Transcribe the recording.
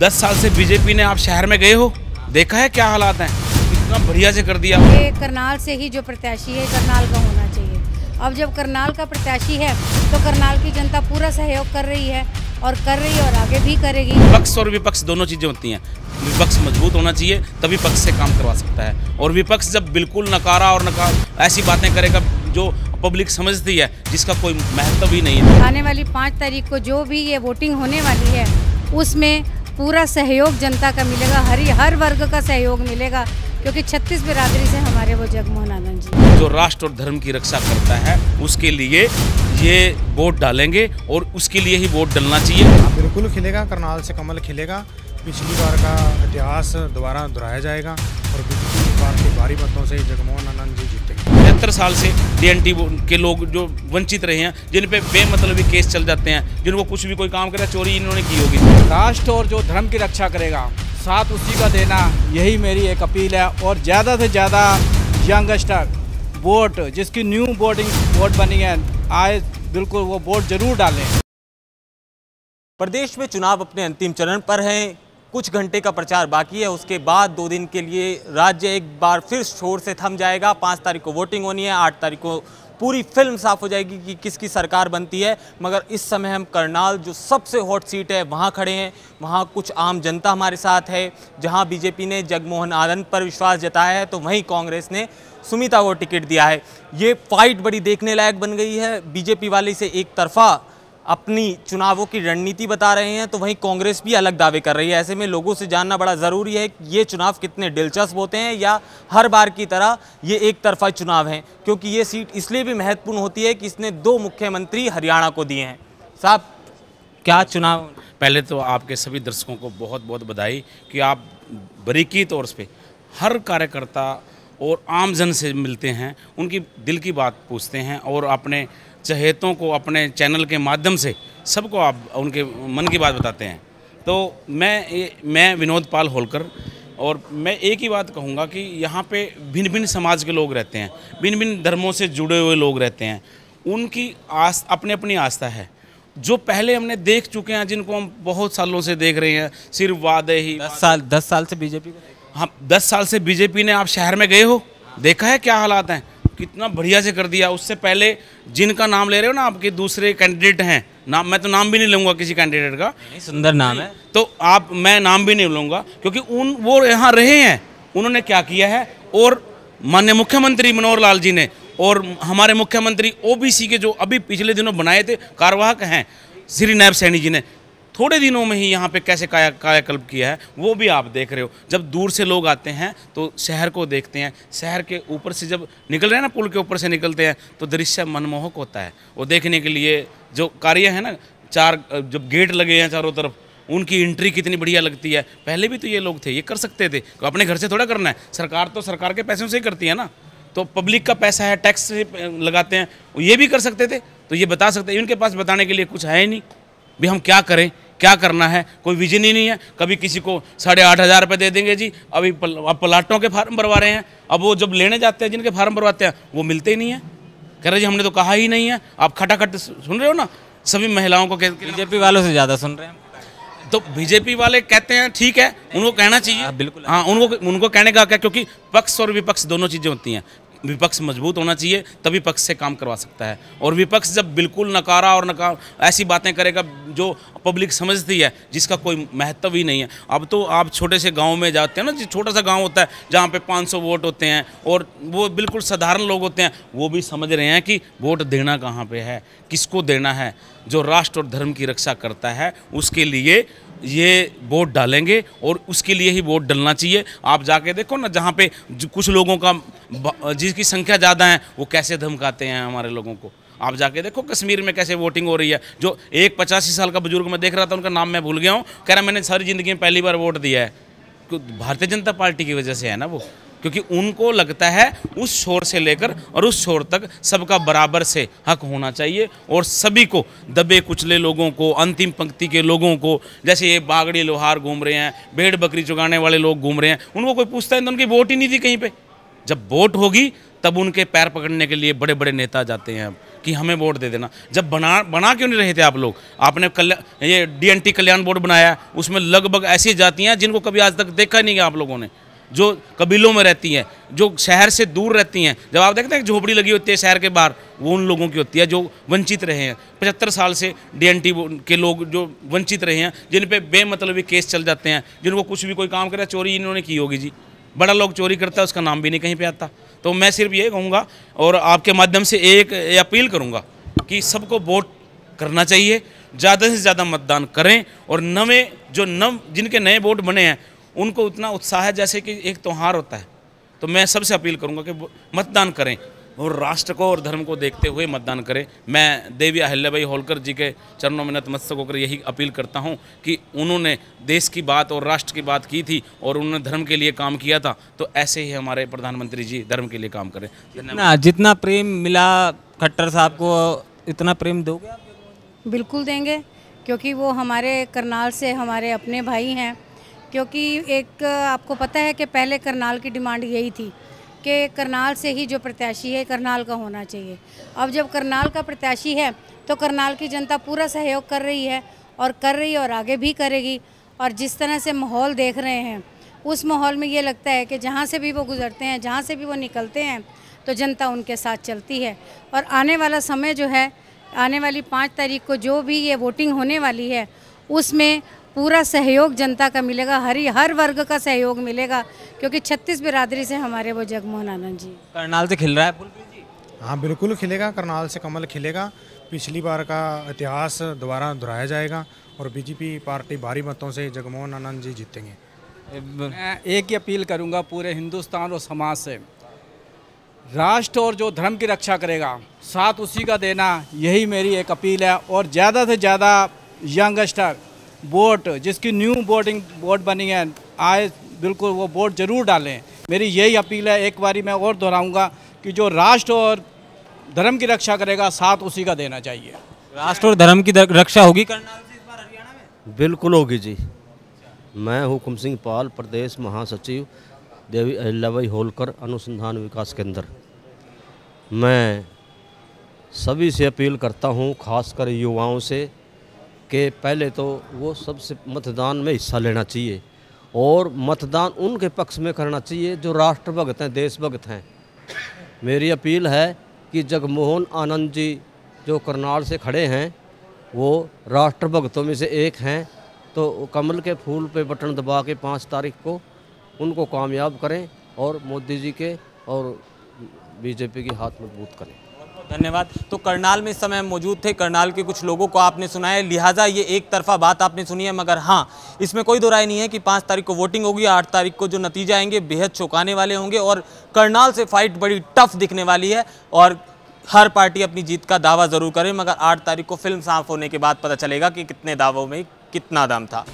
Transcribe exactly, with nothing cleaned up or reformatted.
दस साल से बीजेपी ने, आप शहर में गए हो, देखा है क्या हालात हैं, इतना बढ़िया से कर दिया। ये करनाल से ही जो प्रत्याशी है करनाल का होना चाहिए। अब जब करनाल का प्रत्याशी है तो करनाल की जनता पूरा सहयोग कर रही है और कर रही है और आगे भी करेगी। पक्ष और विपक्ष दोनों चीजें होती हैं। विपक्ष मजबूत होना चाहिए तभी पक्ष से काम करवा सकता है, और विपक्ष जब बिल्कुल नकारा और नकार ऐसी बातें करेगा जो पब्लिक समझती है जिसका कोई महत्व ही नहीं है। आने वाली पाँच तारीख को जो भी ये वोटिंग होने वाली है उसमें पूरा सहयोग जनता का मिलेगा, हर हर वर्ग का सहयोग मिलेगा, क्योंकि छत्तीस बिरादरी से हमारे वो जगमोहन आनंद जी जो राष्ट्र और धर्म की रक्षा करता है उसके लिए ये वोट डालेंगे और उसके लिए ही वोट डालना चाहिए। बिल्कुल खिलेगा, करनाल से कमल खिलेगा। पिछली बार का इतिहास दोबारा दोहराया जाएगा और पिछली बार के भारी मतों से जगमोहन आनंद जी जीतेंगे। पचहत्तर साल से डीएनटी के लोग जो वंचित रहे हैं, जिन पे बेमतलबी केस चल जाते हैं, जिनको कुछ भी कोई काम करे, चोरी इन्होंने की होगी। राष्ट्र और जो धर्म की रक्षा करेगा साथ उसी का देना, यही मेरी एक अपील है। और ज़्यादा से ज़्यादा यंगस्टर वोट, जिसकी न्यू वोटिंग वोट बनी है, आए बिल्कुल वो वोट जरूर डालें। प्रदेश में चुनाव अपने अंतिम चरण पर हैं, कुछ घंटे का प्रचार बाकी है। उसके बाद दो दिन के लिए राज्य एक बार फिर शोर से थम जाएगा। पाँच तारीख को वोटिंग होनी है, आठ तारीख को पूरी फिल्म साफ हो जाएगी कि किसकी सरकार बनती है। मगर इस समय हम करनाल जो सबसे हॉट सीट है वहाँ खड़े हैं। वहाँ कुछ आम जनता हमारे साथ है। जहाँ बीजेपी ने जगमोहन आनंद पर विश्वास जताया है तो वहीं कांग्रेस ने सुमिता को टिकट दिया है। ये फाइट बड़ी देखने लायक बन गई है। बीजेपी वाले से एक तरफा अपनी चुनावों की रणनीति बता रहे हैं तो वहीं कांग्रेस भी अलग दावे कर रही है। ऐसे में लोगों से जानना बड़ा ज़रूरी है कि ये चुनाव कितने दिलचस्प होते हैं या हर बार की तरह ये एक तरफा चुनाव हैं, क्योंकि ये सीट इसलिए भी महत्वपूर्ण होती है कि इसने दो मुख्यमंत्री हरियाणा को दिए हैं। साहब, क्या चुनाव? पहले तो आपके सभी दर्शकों को बहुत बहुत बधाई कि आप बारीकी तौर पर हर कार्यकर्ता और आम जन से मिलते हैं, उनकी दिल की बात पूछते हैं और अपने चहेतों को अपने चैनल के माध्यम से सबको आप उनके मन की बात बताते हैं। तो मैं मैं विनोद पाल होलकर, और मैं एक ही बात कहूँगा कि यहाँ पे भिन्न भिन्न समाज के लोग रहते हैं, भिन्न भिन्न धर्मों से जुड़े हुए लोग रहते हैं। उनकी आस अपनी अपनी आस्था है। जो पहले हमने देख चुके हैं, जिनको हम बहुत सालों से देख रहे हैं, सिर्फ वादे ही। दस साल दस साल से बीजेपी को हाँ दस साल से बीजेपी ने, आप शहर में गए हो, देखा है क्या हालात हैं, कितना बढ़िया से कर दिया। उससे पहले जिनका नाम ले रहे हो ना, आपके दूसरे कैंडिडेट हैं, नाम मैं तो नाम भी नहीं लूँगा किसी कैंडिडेट का, सुंदर नाम है तो आप मैं नाम भी नहीं लूँगा, क्योंकि उन वो यहाँ रहे हैं, उन्होंने क्या किया है। और माननीय मुख्यमंत्री मनोहर लाल जी ने और हमारे मुख्यमंत्री ओबीसी के जो अभी पिछले दिनों बनाए थे कार्यवाहक हैं श्री नायब सैनी जी ने, थोड़े दिनों में ही यहाँ पे कैसे काया कायाकल्प किया है वो भी आप देख रहे हो। जब दूर से लोग आते हैं तो शहर को देखते हैं, शहर के ऊपर से जब निकल रहे हैं ना, पुल के ऊपर से निकलते हैं तो दृश्य मनमोहक होता है। वो देखने के लिए जो कार्य है ना, चार जब गेट लगे हैं चारों तरफ, उनकी एंट्री कितनी बढ़िया लगती है। पहले भी तो ये लोग थे, ये कर सकते थे, अपने घर से थोड़ा करना है। सरकार तो सरकार के पैसों से ही करती है ना, तो पब्लिक का पैसा है, टैक्स से लगाते हैं, ये भी कर सकते थे। तो ये बता सकते, इनके पास बताने के लिए कुछ है ही नहीं भी। हम क्या करें, क्या करना है, कोई विजन ही नहीं है। कभी किसी को साढ़े आठ हज़ार रुपये दे देंगे जी, अभी पल, अब प्लाटों के फार्म भरवा रहे हैं। अब वो जब लेने जाते हैं, जिनके फार्म भरवाते हैं वो मिलते ही नहीं है, कह रहे जी हमने तो कहा ही नहीं है। आप खटाखट सुन रहे हो ना, सभी महिलाओं को कह बीजेपी वालों से ज़्यादा सुन रहे हैं तो बीजेपी वाले कहते हैं ठीक है, उनको कहना चाहिए बिल्कुल। हाँ, उनको उनको कहने का क्या, क्योंकि पक्ष और विपक्ष दोनों चीज़ें होती हैं। विपक्ष मजबूत होना चाहिए तभी पक्ष से काम करवा सकता है, और विपक्ष जब बिल्कुल नकारा और नकार ऐसी बातें करेगा जो पब्लिक समझती है जिसका कोई महत्व ही नहीं है। अब तो आप छोटे से गांव में जाते हैं ना, जो छोटा सा गांव होता है जहां पे पाँच सौ वोट होते हैं, और वो बिल्कुल साधारण लोग होते हैं, वो भी समझ रहे हैं कि वोट देना कहाँ पर है, किसको देना है। जो राष्ट्र और धर्म की रक्षा करता है उसके लिए ये वोट डालेंगे और उसके लिए ही वोट डालना चाहिए। आप जाके देखो ना, जहाँ पे कुछ लोगों का जिसकी संख्या ज़्यादा है वो कैसे धमकाते हैं हमारे लोगों को। आप जाके देखो कश्मीर में कैसे वोटिंग हो रही है। जो एक पचासी साल का बुजुर्ग मैं देख रहा था, उनका नाम मैं भूल गया हूँ, कह रहा मैंने सारी ज़िंदगी में पहली बार वोट दिया है। भारतीय जनता पार्टी की वजह से है ना वो, क्योंकि उनको लगता है उस छोर से लेकर और उस छोर तक सबका बराबर से हक होना चाहिए, और सभी को, दबे कुचले लोगों को, अंतिम पंक्ति के लोगों को, जैसे ये बागड़ी लोहार घूम रहे हैं, भेड़ बकरी चुगाने वाले लोग घूम रहे हैं, उनको कोई पूछता है तो उनकी वोट ही नहीं थी कहीं पे। जब वोट होगी तब उनके पैर पकड़ने के लिए बड़े बड़े नेता जाते हैं कि हमें वोट दे देना। जब बना बना क्यों नहीं रहे थे आप लोग? आपने कल्याण ये डीएनटी कल्याण बोर्ड बनाया, उसमें लगभग ऐसी जातियाँ जिनको कभी आज तक देखा नहीं गया आप लोगों ने, जो कबीलों में रहती हैं, जो शहर से दूर रहती हैं। जब आप देखते हैं झोपड़ी लगी होती है शहर के बाहर, वो उन लोगों की होती है जो वंचित रहे हैं। पचहत्तर साल से डीएनटी के लोग जो वंचित रहे हैं, जिन पे बेमतलबी केस चल जाते हैं, जिनको कुछ भी कोई काम करे, चोरी इन्होंने की होगी जी, बड़ा लोग चोरी करता है उसका नाम भी नहीं कहीं पर आता। तो मैं सिर्फ ये कहूँगा और आपके माध्यम से एक अपील करूँगा कि सबको वोट करना चाहिए, ज़्यादा से ज़्यादा मतदान करें और नवे जो नव जिनके नए वोट बने हैं उनको उतना उत्साह है जैसे कि एक त्यौहार होता है। तो मैं सबसे अपील करूंगा कि मतदान करें और राष्ट्र को और धर्म को देखते हुए मतदान करें। मैं देवी अहिल्याबाई होलकर जी के चरणों में नतमस्तक होकर यही अपील करता हूं कि उन्होंने देश की बात और राष्ट्र की बात की थी और उन्होंने धर्म के लिए काम किया था, तो ऐसे ही हमारे प्रधानमंत्री जी धर्म के लिए काम करें। जितना जितना प्रेम मिला खट्टर साहब को, इतना प्रेम दोगे आप? बिल्कुल देंगे, क्योंकि वो हमारे करनाल से हमारे अपने भाई हैं। क्योंकि एक आपको पता है कि पहले करनाल की डिमांड यही थी कि करनाल से ही जो प्रत्याशी है करनाल का होना चाहिए। अब जब करनाल का प्रत्याशी है तो करनाल की जनता पूरा सहयोग कर रही है और कर रही है और आगे भी करेगी। और जिस तरह से माहौल देख रहे हैं उस माहौल में ये लगता है कि जहाँ से भी वो गुजरते हैं, जहाँ से भी वो निकलते हैं, तो जनता उनके साथ चलती है। और आने वाला समय जो है, आने वाली पाँच तारीख को जो भी ये वोटिंग होने वाली है, उसमें पूरा सहयोग जनता का मिलेगा, हरी हर वर्ग का सहयोग मिलेगा, क्योंकि छत्तीस बिरादरी से हमारे वो जगमोहन आनंद जी। करनाल से खिल रहा है बुलबुल जी? हाँ बिल्कुल खिलेगा, करनाल से कमल खिलेगा। पिछली बार का इतिहास दोबारा दोहराया जाएगा और बीजेपी पार्टी भारी मतों से जगमोहन आनंद जी जीतेंगे। मैं एक ही अपील करूँगा पूरे हिंदुस्तान और समाज से, राष्ट्र और जो धर्म की रक्षा करेगा साथ उसी का देना, यही मेरी एक अपील है। और ज़्यादा से ज़्यादा यंगस्टर वोट, जिसकी न्यू वोटिंग वोट बनी है आए, बिल्कुल वो वोट जरूर डालें। मेरी यही अपील है, एक बारी मैं और दोहराऊंगा कि जो राष्ट्र और धर्म की रक्षा करेगा साथ उसी का देना चाहिए। राष्ट्र और धर्म की रक्षा होगी करनाल से इस बार हरियाणा में? बिल्कुल होगी जी। मैं हुकुम सिंह पाल, प्रदेश महासचिव देवी अहिल्याबाई होलकर अनुसंधान विकास केंद्र। मैं सभी से अपील करता हूँ, खासकर युवाओं से, कि पहले तो वो सबसे मतदान में हिस्सा लेना चाहिए और मतदान उनके पक्ष में करना चाहिए जो राष्ट्रभक्त हैं, देशभक्त हैं। मेरी अपील है कि जगमोहन आनंद जी जो करनाल से खड़े हैं वो राष्ट्रभक्तों में से एक हैं, तो कमल के फूल पे बटन दबा के पाँच तारीख को उनको कामयाब करें और मोदी जी के और बीजेपी के हाथ मजबूत करें। धन्यवाद। तो करनाल में इस समय मौजूद थे, करनाल के कुछ लोगों को आपने सुना है, लिहाजा ये एक तरफा बात आपने सुनी है, मगर हाँ इसमें कोई दो राय नहीं है कि पाँच तारीख को वोटिंग होगी, आठ तारीख को जो नतीजे आएंगे बेहद चौंकाने वाले होंगे और करनाल से फाइट बड़ी टफ दिखने वाली है और हर पार्टी अपनी जीत का दावा जरूर करे, मगर आठ तारीख को फिल्म साफ होने के बाद पता चलेगा कि कितने दावों में कितना दम था।